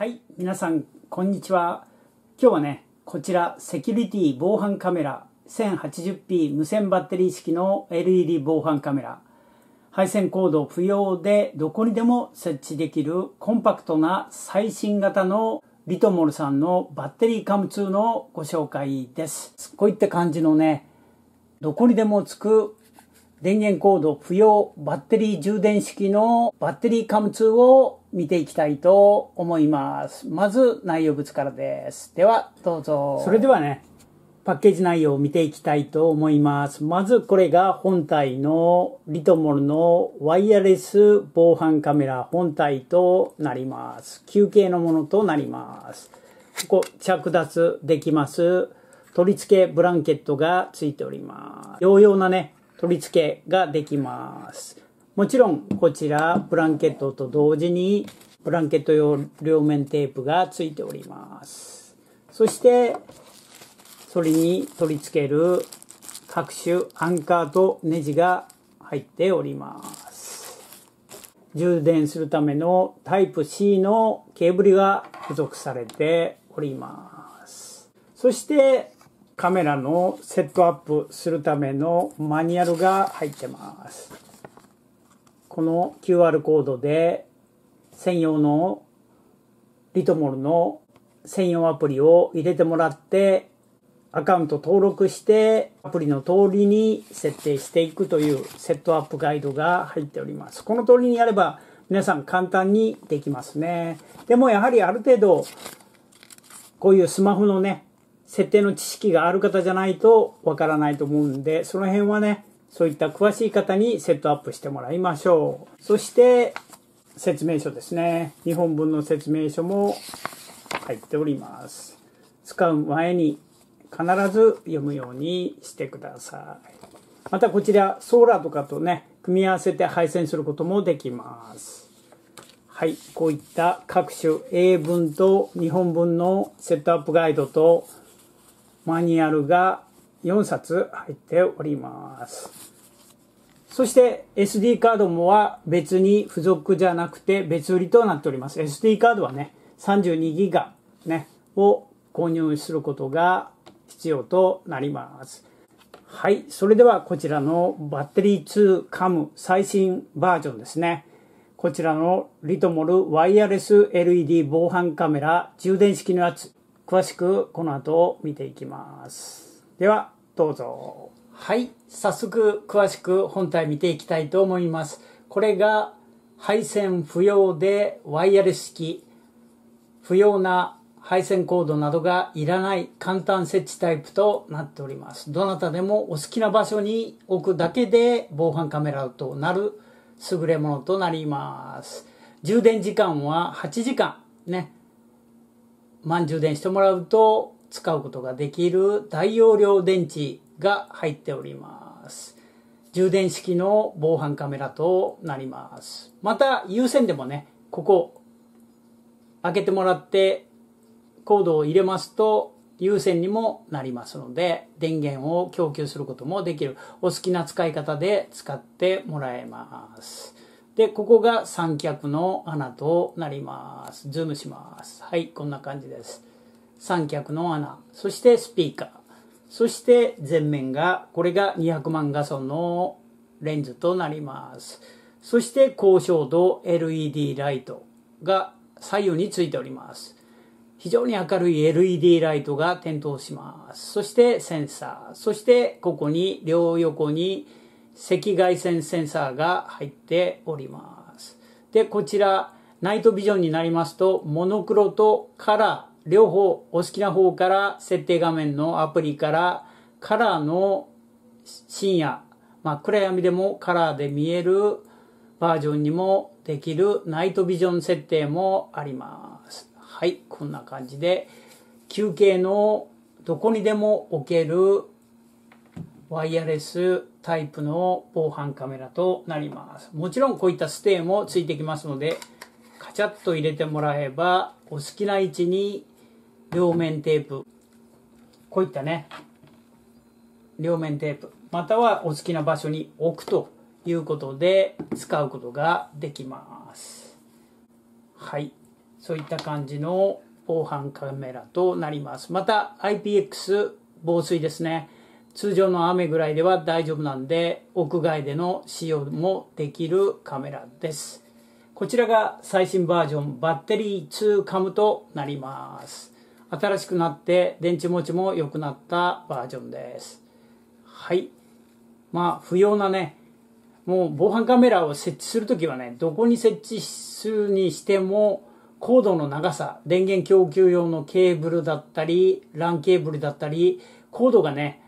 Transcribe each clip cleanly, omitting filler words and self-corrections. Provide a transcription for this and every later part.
はい、皆さんこんにちは。今日はね、こちらセキュリティ防犯カメラ 1080p 無線バッテリー式の LED 防犯カメラ、配線コード不要でどこにでも設置できるコンパクトな最新型のリトモルさんのバッテリーカム2のご紹介です。こういった感じのね、どこにでもつく電源コード不要バッテリー充電式のバッテリーカム2を見ていきたいと思います。まず内容物からです。ではどうぞ。それではね、パッケージ内容を見ていきたいと思います。まずこれが本体のリトモルのワイヤレス防犯カメラ本体となります。球形のものとなります。ここ着脱できます。取り付けブランケットがついております。洋様なね、取り付けができます。もちろんこちらブランケットと同時にブランケット用両面テープがついております。そしてそれに取り付ける各種アンカーとネジが入っております。充電するためのタイプ C のケーブルが付属されております。そしてカメラのセットアップするためのマニュアルが入ってます。この QR コードで専用のリトモルの専用アプリを入れてもらってアカウント登録してアプリの通りに設定していくというセットアップガイドが入っております。この通りにやれば皆さん簡単にできますね。でもやはりある程度こういうスマホのね、設定の知識がある方じゃないとわからないと思うんで、その辺はね、そういった詳しい方にセットアップしてもらいましょう。そして説明書ですね。2本分の説明書も入っております。使う前に必ず読むようにしてください。またこちらソーラーとかとね、組み合わせて配線することもできます。はい、こういった各種英文と日本文のセットアップガイドとマニュアルが4冊入っております。そして SD カードもは別に付属じゃなくて別売りとなっております。SD カードはね、32ギガね、を購入することが必要となります。はい、それではこちらのバッテリー2カム最新バージョンですね。こちらのリトモルワイヤレス LED 防犯カメラ充電式のやつ、詳しくこの後見ていきます。ではどうぞ。はい、早速詳しく本体見ていきたいと思います。これが配線不要でワイヤレス式、不要な配線コードなどがいらない簡単設置タイプとなっております。どなたでもお好きな場所に置くだけで防犯カメラとなる優れものとなります。充電時間は8時間ね、満充電してもらうと使うことができる大容量電池が入っております。充電式の防犯カメラとなります。また有線でもね、ここ開けてもらってコードを入れますと有線にもなりますので、電源を供給することもできる。お好きな使い方で使ってもらえます。で、ここが三脚の穴となります。ズームします。はい、こんな感じです。三脚の穴、そしてスピーカー、そして前面が、これが200万画素のレンズとなります。そして高照度 LED ライトが左右についております。非常に明るい LED ライトが点灯します。そしてセンサー、そしてここに両横に赤外線センサーが入っております。で、こちらナイトビジョンになりますと、モノクロとカラー、両方お好きな方から設定画面のアプリからカラーの深夜、暗闇でもカラーで見えるバージョンにもできるナイトビジョン設定もあります。はい、こんな感じで球形のどこにでも置けるワイヤレスタイプの防犯カメラとなります。もちろんこういったステーもついてきますのでカチャッと入れてもらえばお好きな位置に両面テープ、こういったね、両面テープ、またはお好きな場所に置くということで使うことができます。はい。そういった感じの防犯カメラとなります。また IPX 防水ですね。通常の雨ぐらいでは大丈夫なんで、屋外での使用もできるカメラです。こちらが最新バージョンバッテリー2カムとなります。新しくなって電池持ちも良くなったバージョンです。はい、まあ不要なね、もう防犯カメラを設置するときはね、どこに設置するにしてもコードの長さ、電源供給用のケーブルだったり LAN ケーブルだったり、コードがね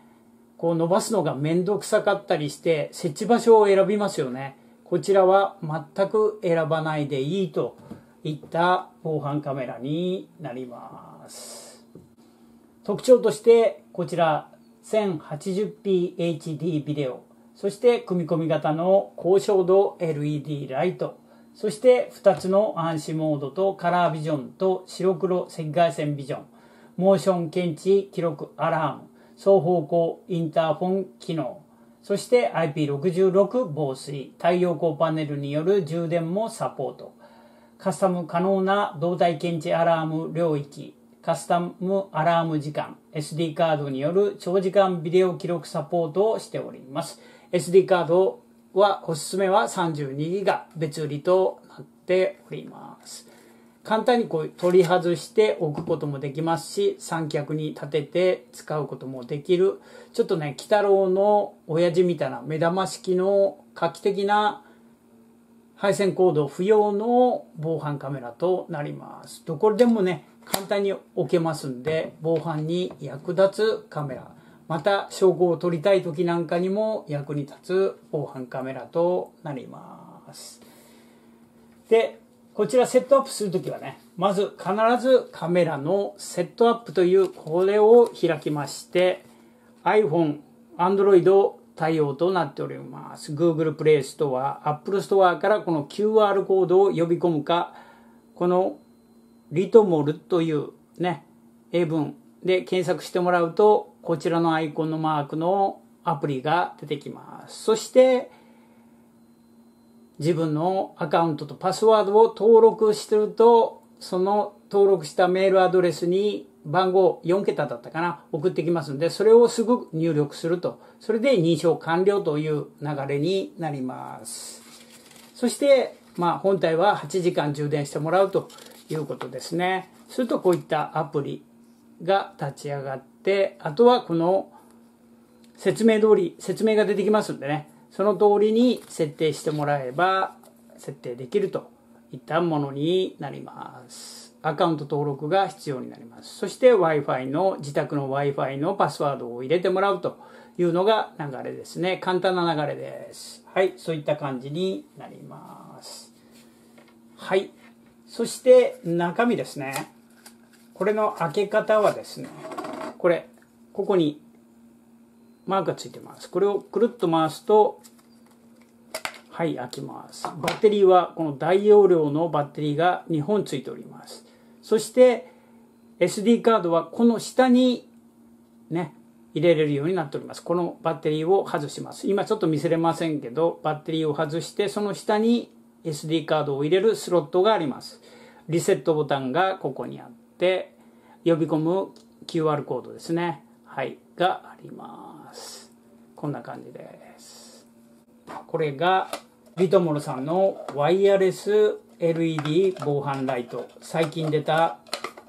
こう伸ばすのが面倒くさかったりして設置場所を選びますよね。こちらは全く選ばないでいいといった防犯カメラになります。特徴としてこちら 1080p HD ビデオ、そして組み込み型の高照度 LED ライト、そして2つの暗視モードとカラービジョンと白黒赤外線ビジョン、モーション検知記録アラーム、双方向インターフォン機能、そして IP66 防水、太陽光パネルによる充電もサポート、カスタム可能な動体検知アラーム領域、カスタムアラーム時間、SD カードによる長時間ビデオ記録サポートをしております。 SD カードはおすすめは 32GB 別売りとなっております。簡単にこう取り外しておくこともできますし、三脚に立てて使うこともできる、ちょっとね鬼太郎の親父みたいな目玉式の画期的な配線コード不要の防犯カメラとなります。どこでもね簡単に置けますんで、防犯に役立つカメラ、また証拠を撮りたい時なんかにも役に立つ防犯カメラとなります。で、こちらセットアップする時はね、まず必ずカメラのセットアップというこれを開きまして、 iPhone、Android 対応となっております。Google Play Store、Apple Store からこの QR コードを呼び込むか、このリトモルというね、英文で検索してもらうと、こちらのアイコンのマークのアプリが出てきます。そして自分のアカウントとパスワードを登録してると、その登録したメールアドレスに番号4桁だったかな、送ってきますので、それをすぐ入力すると、それで認証完了という流れになります。そしてまあ本体は8時間充電してもらうということですね。するとこういったアプリが立ち上がって、あとはこの説明通り、説明が出てきますんでね、その通りに設定してもらえば設定できるといったものになります。アカウント登録が必要になります。そして Wi-Fi の、自宅の Wi-Fi のパスワードを入れてもらうというのが流れですね。簡単な流れです。はい、そういった感じになります。はい、そして中身ですね。これの開け方はですね、これ、ここにマークがついてます。これをくるっと回すと、はい、開きます。バッテリーはこの大容量のバッテリーが2本ついております。そして SD カードはこの下にね入れれるようになっております。このバッテリーを外します。今ちょっと見せれませんけど、バッテリーを外して、その下に SD カードを入れるスロットがあります。リセットボタンがここにあって、呼び込む QR コードですね、はい、があります。こんな感じです。これがリトモルさんのワイヤレス LED 防犯ライト、最近出た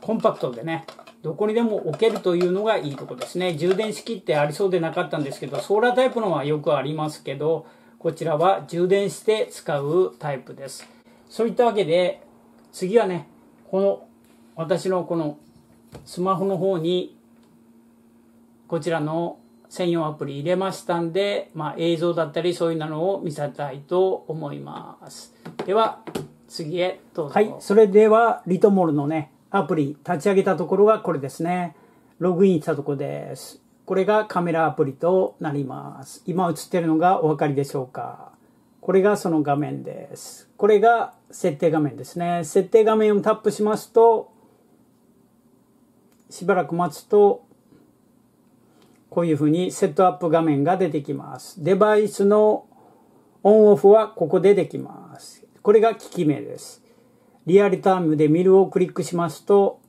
コンパクトでね、どこにでも置けるというのがいいとこですね。充電式ってありそうでなかったんですけど、ソーラータイプのはよくありますけど、こちらは充電して使うタイプです。そういったわけで次はね、この私のこのスマホの方にこちらの専用アプリ入れましたんで、まあ、映像だったりそういうのを見せたいと思います。では次へどうぞ。はい、それではリトモルのねアプリ立ち上げたところがこれですね。ログインしたところです。これがカメラアプリとなります。今映ってるのがお分かりでしょうか。これがその画面です。これが設定画面ですね。設定画面をタップしますと、しばらく待つとこういうふうにセットアップ画面が出てきます。デバイスのオンオフはここでできます。これが機器名です。リアルタイムで見るをクリックしますと、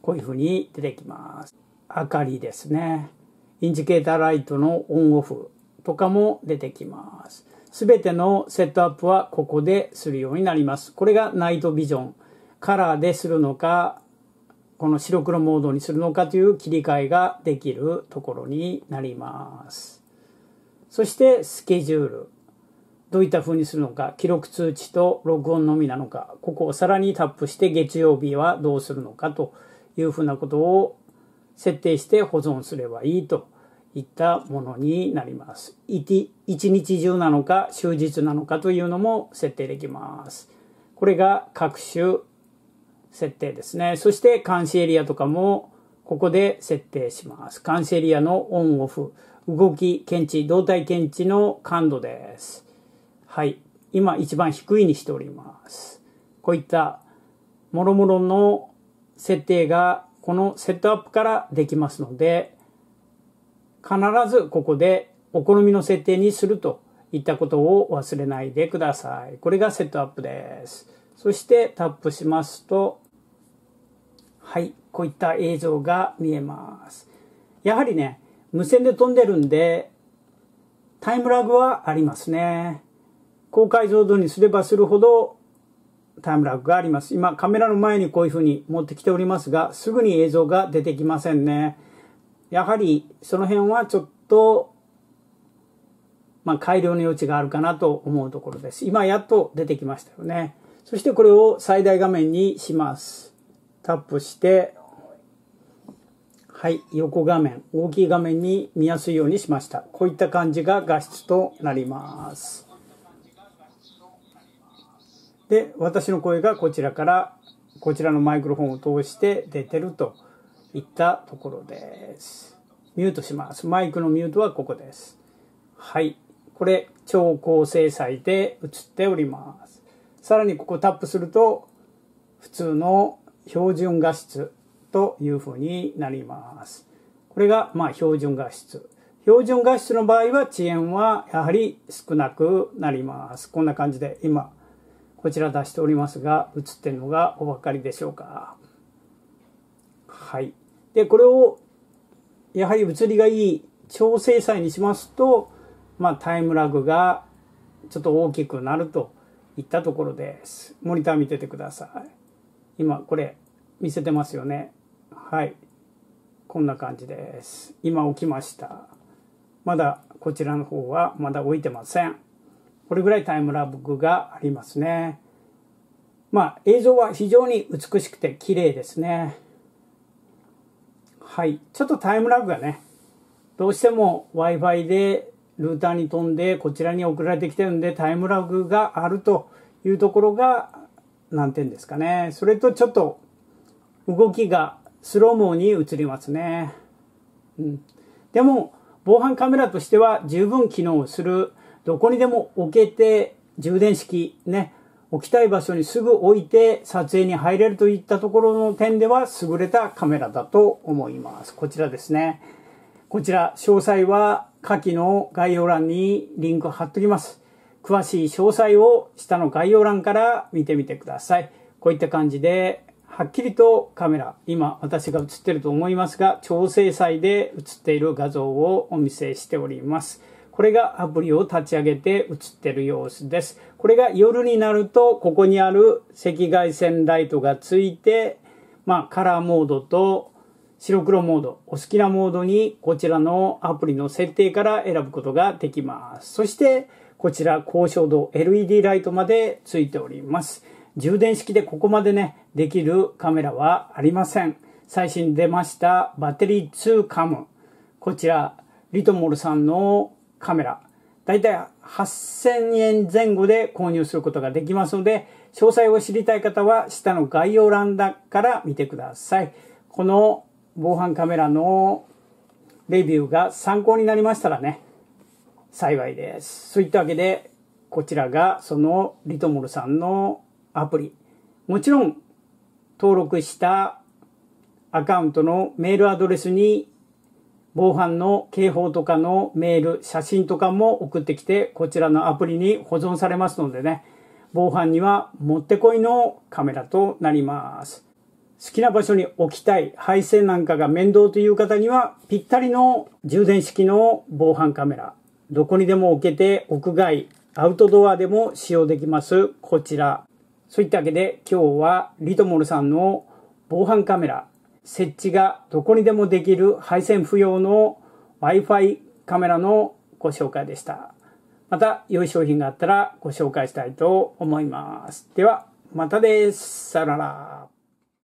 こういうふうに出てきます。明かりですね。インジケーターライトのオンオフとかも出てきます。すべてのセットアップはここでするようになります。これがナイトビジョン。カラーでするのか、この白黒モードにするのかという切り替えができるところになります。そしてスケジュール。どういった風にするのか、記録通知と録音のみなのか、ここをさらにタップして月曜日はどうするのかというふうなことを設定して保存すればいいといったものになります。一日中なのか、終日なのかというのも設定できます。これが各種設定ですね。そして監視エリアとかもここで設定します。監視エリアのオンオフ、動き検知、動体検知の感度です。はい。今一番低いにしております。こういった諸々の設定がこのセットアップからできますので、必ずここでお好みの設定にするといったことを忘れないでください。これがセットアップです。そしてタップしますと、はい。こういった映像が見えます。やはりね、無線で飛んでるんで、タイムラグはありますね。高解像度にすればするほどタイムラグがあります。今カメラの前にこういうふうに持ってきておりますが、すぐに映像が出てきませんね。やはりその辺はちょっと、改良の余地があるかなと思うところです。今やっと出てきましたよね。そしてこれを最大画面にします。タップして、はい、横画面、大きい画面に見やすいようにしました。こういった感じが画質となります。で、私の声がこちらから、こちらのマイクロフォンを通して出てるといったところです。ミュートします。マイクのミュートはここです。はい。これ、超高精細で映っております。さらにここをタップすると、普通の標準画質というふうになります。これが、標準画質。標準画質の場合は遅延はやはり少なくなります。こんな感じで、今、こちら出しておりますが、映ってるのがお分かりでしょうか。はい。で、これを、やはり映りがいい超精細にしますと、タイムラグがちょっと大きくなるといったところです。モニター見ててください。今、これ、見せてますよね。はい。こんな感じです。今起きました。まだ、こちらの方はまだ置いてません。これぐらいタイムラグがありますね。映像は非常に美しくて綺麗ですね。はい。ちょっとタイムラグがね、どうしても Wi-Fi でルーターに飛んでこちらに送られてきてるんでタイムラグがあるというところが難点ですかね。それとちょっと動きがスローモーに移りますね。でも防犯カメラとしては十分機能する。どこにでも置けて、充電式ね、置きたい場所にすぐ置いて撮影に入れるといったところの点では優れたカメラだと思います。こちらですね。こちら、詳細は下記の概要欄にリンク貼っときます。詳しい詳細を下の概要欄から見てみてください。こういった感じで、はっきりとカメラ、今私が映ってると思いますが、超精細で映っている画像をお見せしております。これがアプリを立ち上げて映ってる様子です。これが夜になると、ここにある赤外線ライトがついて、カラーモードと白黒モード、お好きなモードにこちらのアプリの設定から選ぶことができます。そして、こちら高照度 LED ライトまでついております。充電式でここまでね、できるカメラはありません。最新出ましたバッテリー2カム。こちら、リトモルさんのカメラ。だいたい8000円前後で購入することができますので、詳細を知りたい方は下の概要欄から見てください。この防犯カメラのレビューが参考になりましたらね、幸いです。そういったわけで、こちらがそのリトモルさんのアプリ。もちろん、登録したアカウントのメールアドレスに防犯の警報とかのメール、写真とかも送ってきて、こちらのアプリに保存されますのでね、防犯にはもってこいのカメラとなります。好きな場所に置きたい、配線なんかが面倒という方にはぴったりの充電式の防犯カメラ。どこにでも置けて屋外、アウトドアでも使用できます。こちら。そういったわけで今日はリトモルさんの防犯カメラ。設置がどこにでもできる配線不要の Wi-Fi カメラのご紹介でした。また良い商品があったらご紹介したいと思います。ではまたです。さよなら。